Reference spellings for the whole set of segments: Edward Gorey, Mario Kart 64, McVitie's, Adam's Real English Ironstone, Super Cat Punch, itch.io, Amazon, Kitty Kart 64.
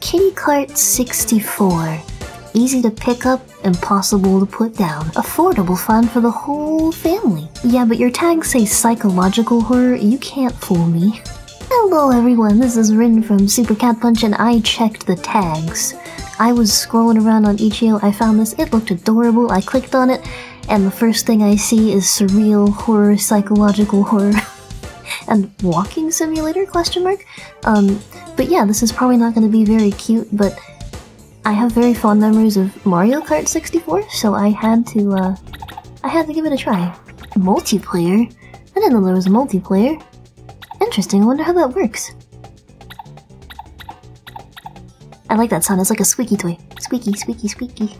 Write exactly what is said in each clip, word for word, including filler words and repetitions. Kitty Kart sixty-four. Easy to pick up, impossible to put down. Affordable fun for the whole family. Yeah, but your tags say psychological horror, you can't fool me. Hello everyone, this is Rin from Super Cat Punch and I checked the tags. I was scrolling around on itch dot i o, I found this, it looked adorable, I clicked on it, and the first thing I see is surreal horror, psychological horror. And walking simulator, question mark? Um, but yeah, this is probably not going to be very cute, but I have very fond memories of Mario Kart sixty-four, so I had to, uh, I had to give it a try. Multiplayer? I didn't know there was a multiplayer. Interesting, I wonder how that works. I like that sound, it's like a squeaky toy. Squeaky, squeaky, squeaky.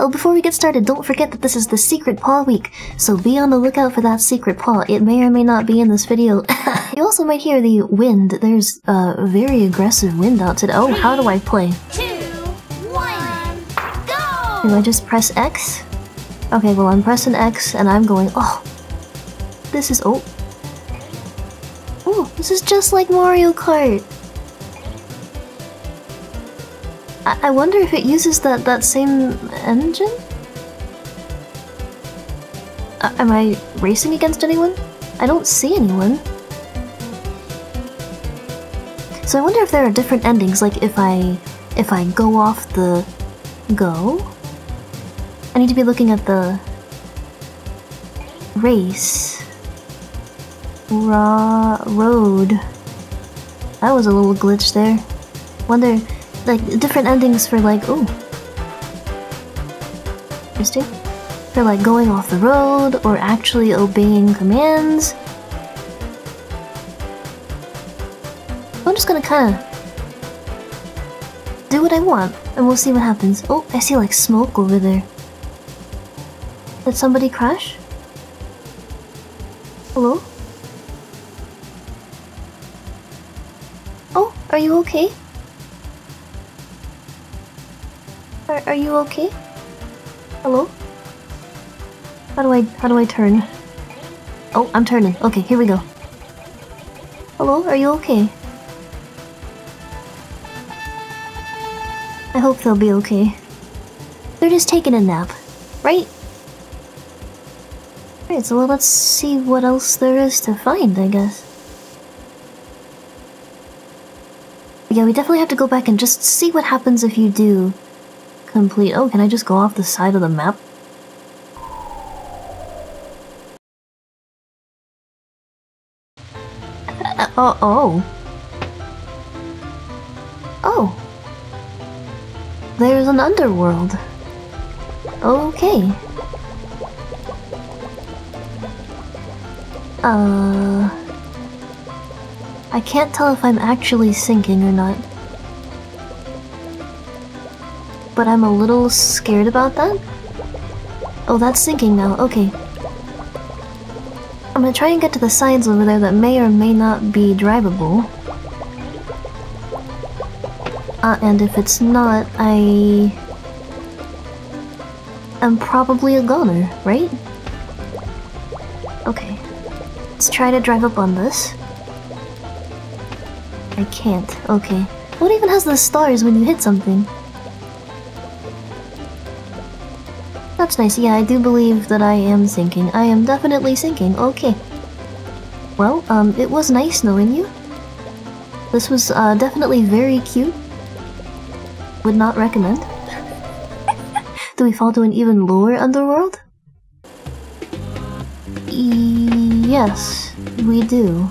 Oh, before we get started, don't forget that this is the Secret Paw Week, so be on the lookout for that secret paw. It may or may not be in this video. You also might hear the wind. There's a uh, very aggressive wind out today. Oh, how do I play? Two, one, go! Do I just press X? Okay, well, I'm pressing X and I'm going, oh, this is, oh. Oh, this is just like Mario Kart. I wonder if it uses that, that same engine? Uh, am I racing against anyone? I don't see anyone. So I wonder if there are different endings, like if I if I go off the go? I need to be looking at the race. Raw road. That was a little glitch there. Wonder, like, different endings for, like, ooh. Interesting. For, like, going off the road, or actually obeying commands. I'm just gonna kinda do what I want, and we'll see what happens. Oh, I see, like, smoke over there. Did somebody crash? Hello? Oh, are you okay? Are, are you okay? Hello? How do I how do I turn? Oh, I'm turning. Okay, here we go. Hello, are you okay? I hope they'll be okay. They're just taking a nap, right? Alright, so well, let's see what else there is to find, I guess. Yeah, we definitely have to go back and just see what happens if you do complete. Oh, can I just go off the side of the map? Uh, oh, oh. Oh. There's an underworld. Okay. Uh... I can't tell if I'm actually sinking or not. But I'm a little scared about that. Oh, that's sinking now. Okay. I'm gonna try and get to the sides over there that may or may not be drivable. Uh, and if it's not, I... I'm probably a goner, right? Okay. Let's try to drive up on this. I can't. Okay. What even has the stars when you hit something? That's nice. Yeah, I do believe that I am sinking. I am definitely sinking. Okay. Well, um, it was nice knowing you. This was uh, definitely very cute. Would not recommend. Do we fall to an even lower underworld? E- yes, we do.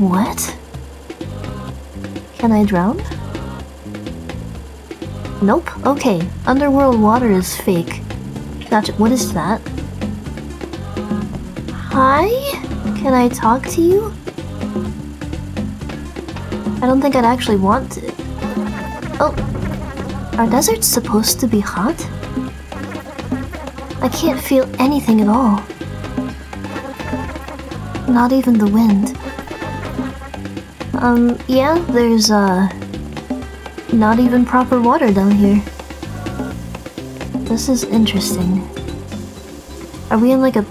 What? Can I drown? Nope. Okay. Underworld water is fake. Gotcha. What is that? Hi? Can I talk to you? I don't think I'd actually want to. Oh. Are deserts supposed to be hot? I can't feel anything at all. Not even the wind. Um, yeah, there's, uh... not even proper water down here. This is interesting. Are we in like a...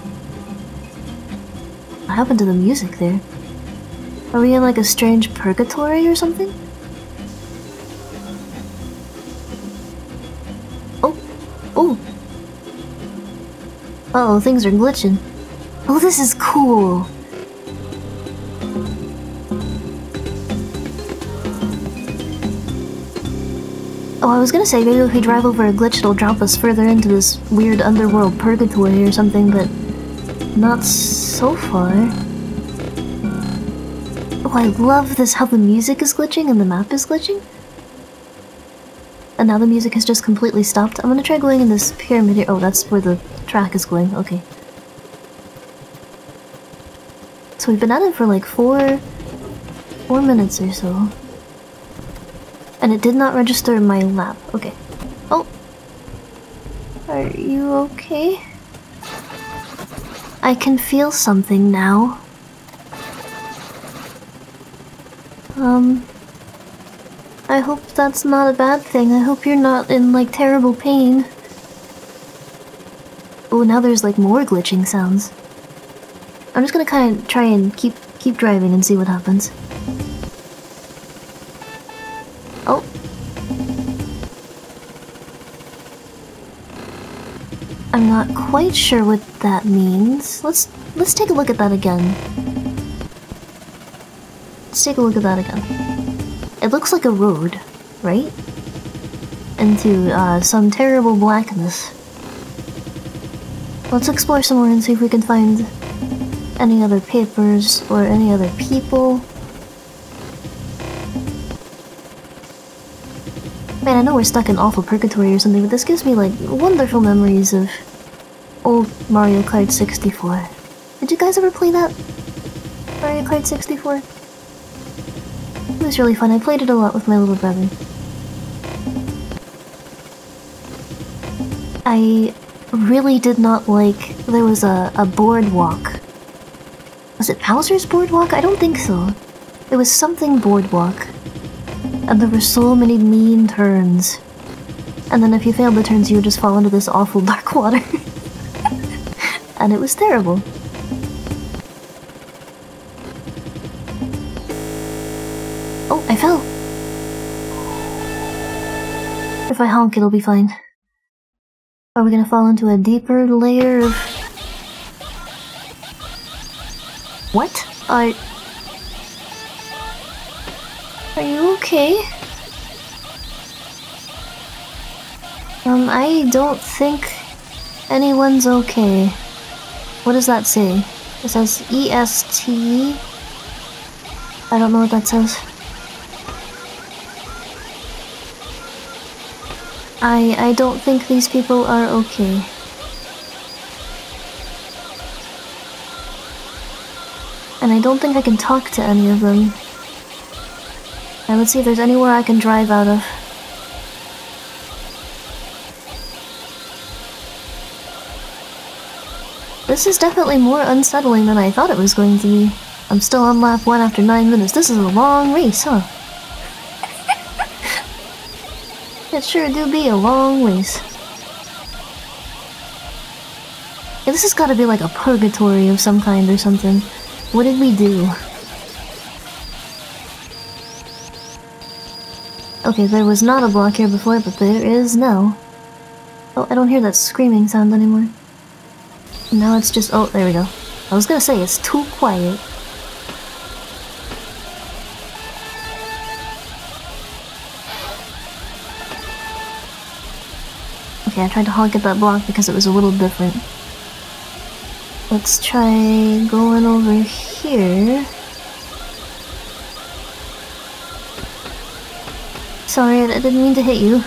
What happened to the music there? Are we in like a strange purgatory or something? Oh, oh. Uh oh, things are glitching. Oh, this is cool. Oh, I was gonna say, maybe if we drive over a glitch, it'll drop us further into this weird underworld purgatory or something, but not so far. Oh, I love this, how the music is glitching and the map is glitching. And now the music has just completely stopped. I'm gonna try going in this pyramid here. Oh, that's where the track is going, okay. So we've been at it for like four, four minutes or so. And it did not register my lap. Okay. Oh! Are you okay? I can feel something now. Um... I hope that's not a bad thing. I hope you're not in, like, terrible pain. Oh, now there's, like, more glitching sounds. I'm just gonna kinda try and keep, keep driving and see what happens. Oh. I'm not quite sure what that means. Let's let's take a look at that again. Let's take a look at that again. It looks like a road, right? Into uh, some terrible blackness. Let's explore some more and see if we can find any other papers or any other people. Man, I know we're stuck in awful purgatory or something, but this gives me, like, wonderful memories of old Mario Kart sixty-four. Did you guys ever play that? Mario Kart sixty-four? It was really fun. I played it a lot with my little brother. I really did not like... There was a, a boardwalk. Was it Bowser's Boardwalk? I don't think so. It was something boardwalk. And there were so many mean turns. And then if you failed the turns, you would just fall into this awful dark water. And it was terrible. Oh, I fell. If I honk, it'll be fine. Are we gonna fall into a deeper layer of... What? I... Are you okay? Um, I don't think anyone's okay. What does that say? It says E S T. I don't know what that says. I, I don't think these people are okay. And I don't think I can talk to any of them. Now let's see if there's anywhere I can drive out of. This is definitely more unsettling than I thought it was going to be. I'm still on lap one after nine minutes. This is a long race, huh? It sure do be a long race. Yeah, this has got to be like a purgatory of some kind or something. What did we do? Okay, there was not a block here before, but there is now. Oh, I don't hear that screaming sound anymore. Now it's just... Oh, there we go. I was gonna say, it's too quiet. Okay, I tried to honk at that block because it was a little different. Let's try going over here. Sorry, I didn't mean to hit you.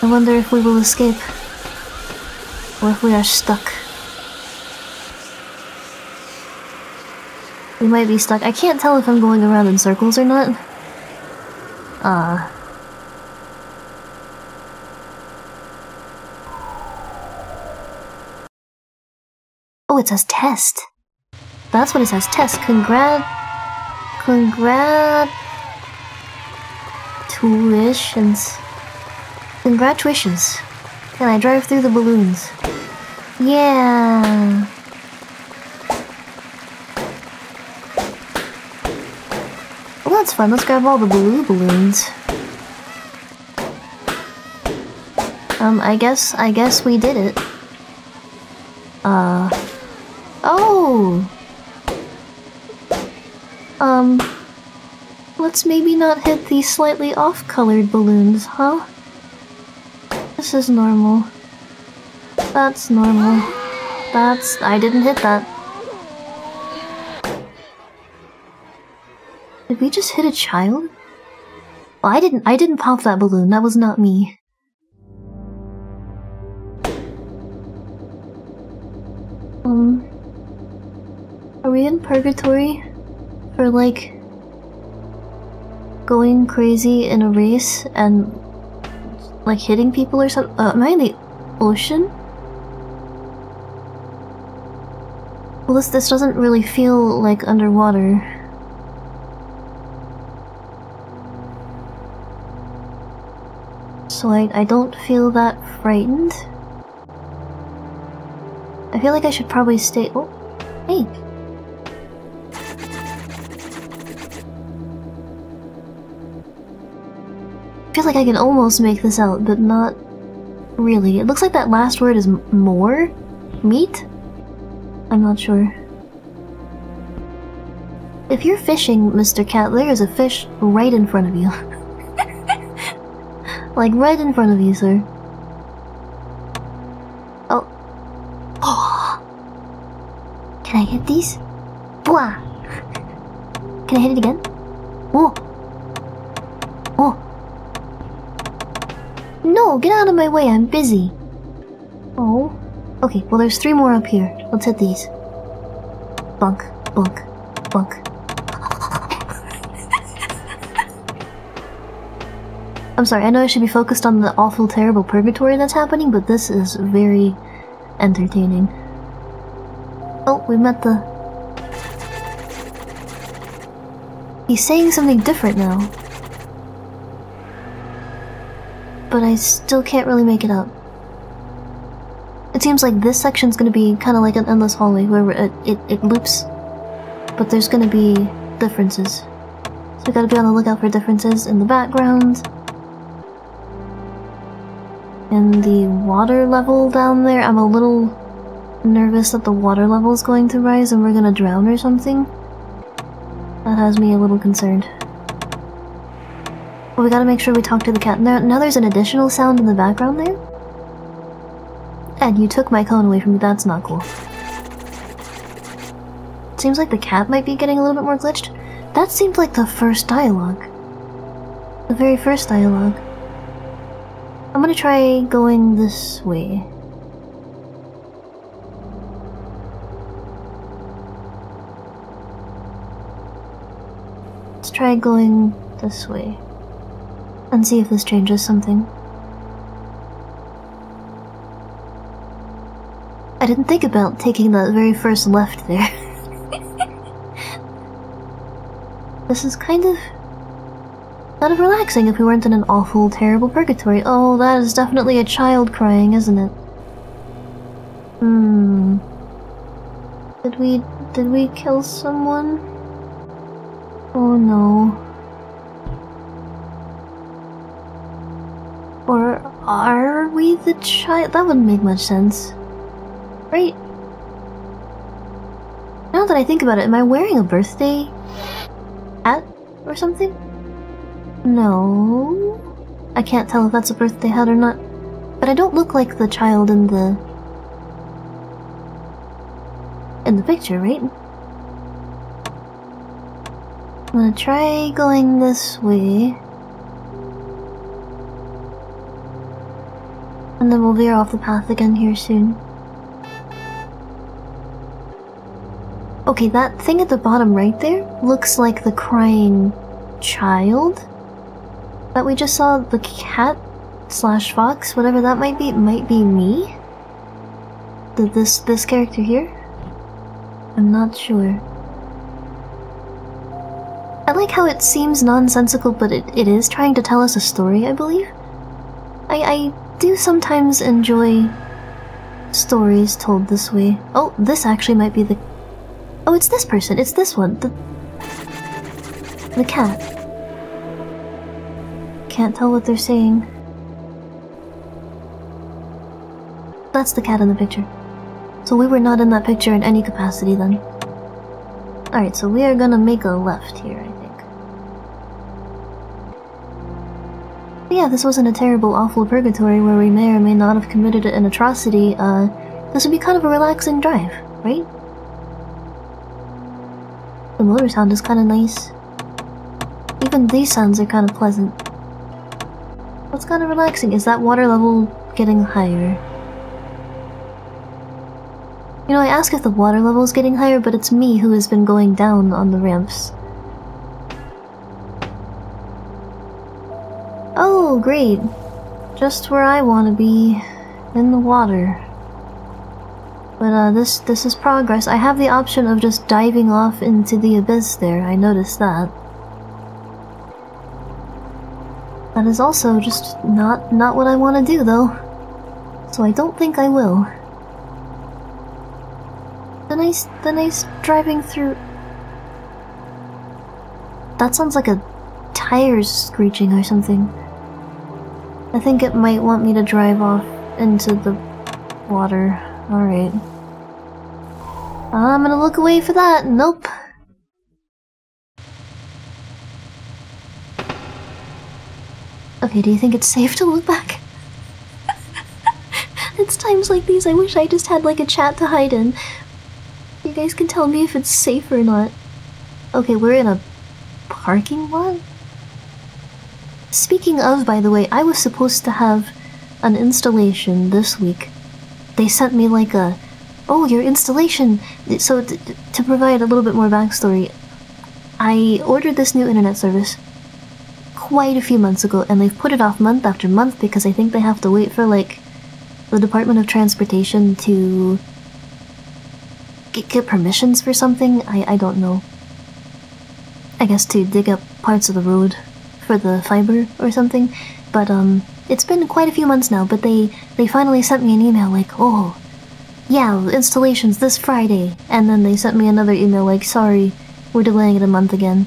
I wonder if we will escape, or if we are stuck. We might be stuck. I can't tell if I'm going around in circles or not. Ah. Uh, It says test. That's what it says. Test. Congrat. Congrat. Congratulations. Congratulations. Can I drive through the balloons? Yeah. Well, that's fun. Let's grab all the blue balloons. Um, I guess, I guess we did it. Uh... Oh! Um... Let's maybe not hit the slightly off-colored balloons, huh? This is normal. That's normal. That's... I didn't hit that. Did we just hit a child? Well, I didn't- I didn't pop that balloon. That was not me. Um, are we in purgatory for, like, going crazy in a race and, like, hitting people or something? Uh, am I in the ocean? Well, this, this doesn't really feel like underwater. So I, I don't feel that frightened. I feel like I should probably stay- oh, hey! I feel like I can almost make this out, but not really. It looks like that last word is m more? Meat? I'm not sure. If you're fishing, Mister Cat, there is a fish right in front of you. Like, right in front of you, sir. Can I hit these? Blah! Can I hit it again? Oh! Oh! No! Get out of my way! I'm busy! Oh. Okay, well there's three more up here. Let's hit these. Bunk. Bunk. Bunk. I'm sorry, I know I should be focused on the awful, terrible purgatory that's happening, but this is very entertaining. Oh, we met the... He's saying something different now. But I still can't really make it out. It seems like this section's gonna be kind of like an endless hallway where it, it, it loops. But there's gonna be differences. So we gotta be on the lookout for differences in the background. And the water level down there, I'm a little... nervous that the water level is going to rise and we're gonna drown or something. That has me a little concerned. But we gotta make sure we talk to the cat. Now, now there's an additional sound in the background there? Ed, you took my cone away from me. That's not cool. Seems like the cat might be getting a little bit more glitched. That seemed like the first dialogue. The very first dialogue. I'm gonna try going this way. Let's try going this way, and see if this changes something. I didn't think about taking that very first left there. This is kind of... kind of relaxing if we weren't in an awful, terrible purgatory. Oh, that is definitely a child crying, isn't it? Hmm... Did we... did we kill someone? Oh no. Or are we the child? That wouldn't make much sense. Right? Now that I think about it, am I wearing a birthday hat or something? No. I can't tell if that's a birthday hat or not. But I don't look like the child in the... in the picture, right? I'm gonna try going this way. And then we'll veer off the path again here soon. Okay, that thing at the bottom right there looks like the crying child that we just saw. The cat slash fox, whatever that might be, might be me. Did this this character here? I'm not sure. I like how it seems nonsensical, but it, it is trying to tell us a story, I believe. I, I do sometimes enjoy stories told this way. Oh, this actually might be the... Oh, it's this person. It's this one. The, the cat. Can't tell what they're saying. That's the cat in the picture. So we were not in that picture in any capacity then. Alright, so we are gonna make a left here, I think. But yeah, this wasn't a terrible, awful purgatory where we may or may not have committed an atrocity. Uh, this would be kind of a relaxing drive, right? The motor sound is kind of nice. Even these sounds are kind of pleasant. What's kind of relaxing is that water level getting higher. You know, I ask if the water level is getting higher, but it's me who has been going down on the ramps. Oh, great. Just where I want to be. In the water. But uh, this, this is progress. I have the option of just diving off into the abyss there. I noticed that. That is also just not, not what I want to do, though. So I don't think I will. The nice, the nice driving through... That sounds like a tires screeching or something. I think it might want me to drive off into the water. Alright. I'm gonna look away for that. Nope. Okay, do you think it's safe to look back? It's times like these I wish I just had like a chat to hide in. You guys can tell me if it's safe or not. Okay, we're in a parking lot? Speaking of, by the way, I was supposed to have an installation this week. They sent me like a, oh, your installation! So, t to provide a little bit more backstory, I ordered this new internet service quite a few months ago, and they've put it off month after month because I think they have to wait for, like, the Department of Transportation to... get permissions for something? I, I don't know. I guess to dig up parts of the road for the fiber or something. But um, it's been quite a few months now, but they, they finally sent me an email like, oh, yeah, installation's this Friday. And then they sent me another email like, sorry, we're delaying it a month again.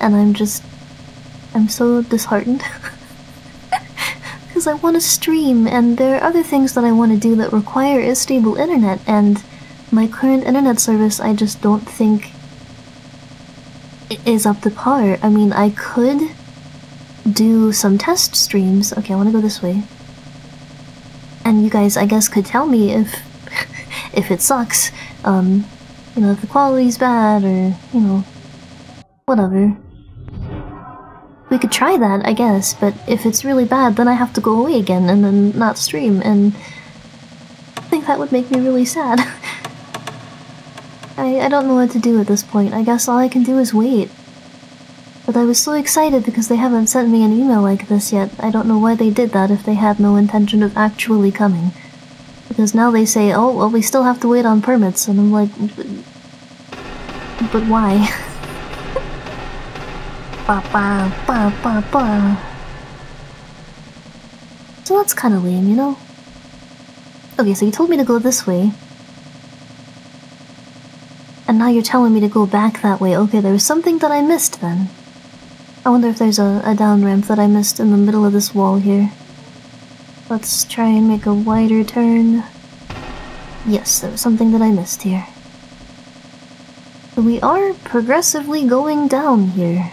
And I'm just... I'm so disheartened. Because I want to stream, and there are other things that I want to do that require a stable internet, and... my current internet service, I just don't think it is up to par. I mean, I could do some test streams. Okay, I want to go this way. And you guys, I guess, could tell me if if it sucks. Um, you know, if the quality's bad or, you know, whatever. We could try that, I guess, but if it's really bad, then I have to go away again and then not stream, and I think that would make me really sad. I, I don't know what to do at this point. I guess all I can do is wait. But I was so excited because they haven't sent me an email like this yet. I don't know why they did that if they had no intention of actually coming. Because now they say, oh, well, we still have to wait on permits, and I'm like... but why? Ba ba ba ba ba. So that's kind of lame, you know? Okay, so you told me to go this way. And now you're telling me to go back that way. Okay, there was something that I missed then. I wonder if there's a, a down ramp that I missed in the middle of this wall here. Let's try and make a wider turn. Yes, there was something that I missed here. We are progressively going down here.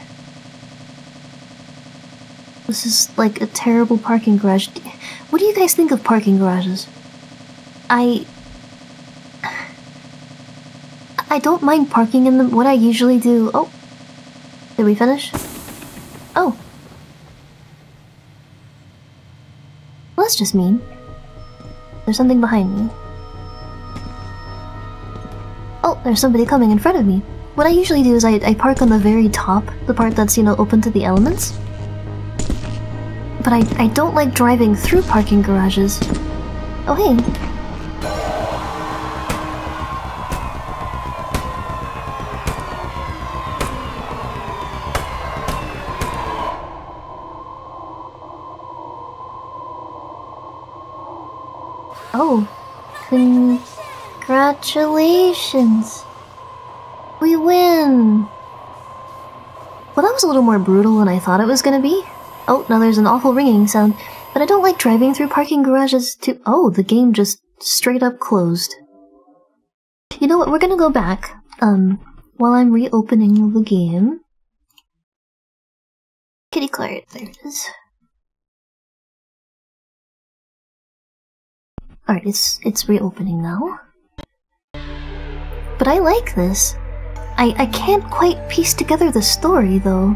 This is like a terrible parking garage. What do you guys think of parking garages? I... I don't mind parking in them. What I usually do... Oh! Did we finish? Oh! Well, that's just mean. There's something behind me. Oh, there's somebody coming in front of me. What I usually do is I, I park on the very top, the part that's, you know, open to the elements. But I, I don't like driving through parking garages. Oh, hey! Oh, congratulations! We win! Well, that was a little more brutal than I thought it was gonna be. Oh, now there's an awful ringing sound, but I don't like driving through parking garages to- Oh, the game just straight up closed. You know what, we're gonna go back, um, while I'm reopening the game. Kitty Kart, there it is. Alright, it's, it's reopening now. But I like this. I, I can't quite piece together the story, though.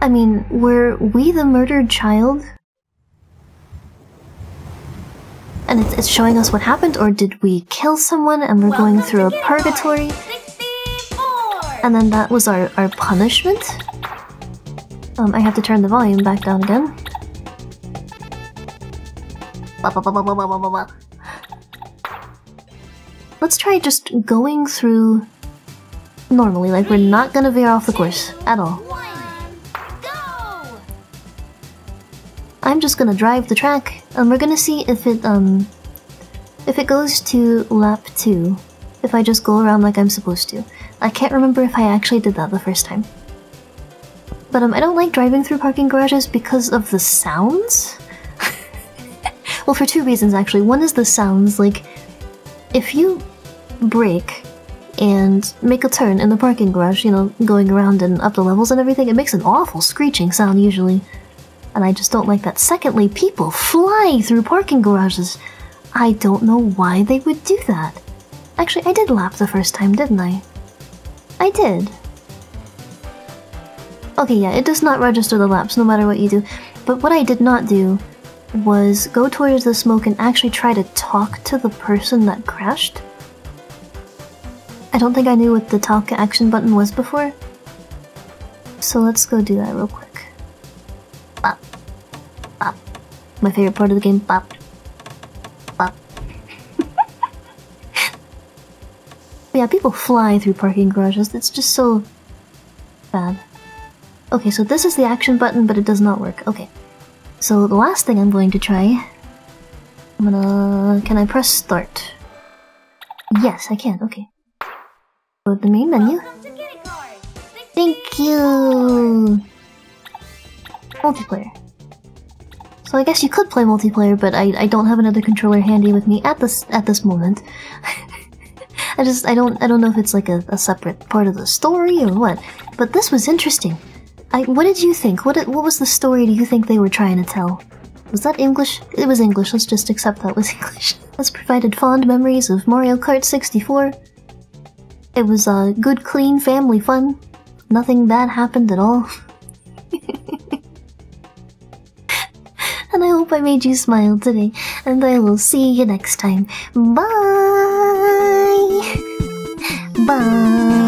I mean, were we the murdered child? And it's, it's showing us what happened, or did we kill someone and we're Welcome going through a purgatory? And then that was our, our punishment? Um, I have to turn the volume back down again. Blah, blah, blah, blah, blah, blah, blah. Let's try just going through normally, like we're not gonna veer off the course at all. I'm just gonna drive the track, and we're gonna see if it, um, if it goes to lap two, if I just go around like I'm supposed to. I can't remember if I actually did that the first time. But, um, I don't like driving through parking garages because of the sounds? Well, for two reasons, actually. One is the sounds, like, if you brake and make a turn in the parking garage, you know, going around and up the levels and everything, it makes an awful screeching sound, usually. And I just don't like that. Secondly, people fly through parking garages. I don't know why they would do that. Actually, I did lap the first time, didn't I? I did. Okay, yeah, it does not register the laps, no matter what you do. But what I did not do was go towards the smoke and actually try to talk to the person that crashed. I don't think I knew what the talk action button was before. So let's go do that real quick. Bop. Bop. My favorite part of the game, bop. Bop. Yeah, people fly through parking garages. It's just so bad. Okay, so this is the action button, but it does not work. Okay. So the last thing I'm going to try... I'm gonna... Can I press start? Yes, I can. Okay. The main menu. Thank you! Multiplayer. So I guess you could play multiplayer, but I, I don't have another controller handy with me at this at this moment. I just I don't I don't know if it's like a, a separate part of the story or what. But this was interesting. I what did you think? What did, what was the story do you think they were trying to tell? Was that English? It was English, let's just accept that was English. This provided fond memories of Mario Kart sixty-four. It was a uh, good, clean family fun. Nothing bad happened at all. And I hope I made you smile today. And I will see you next time. Bye! Bye!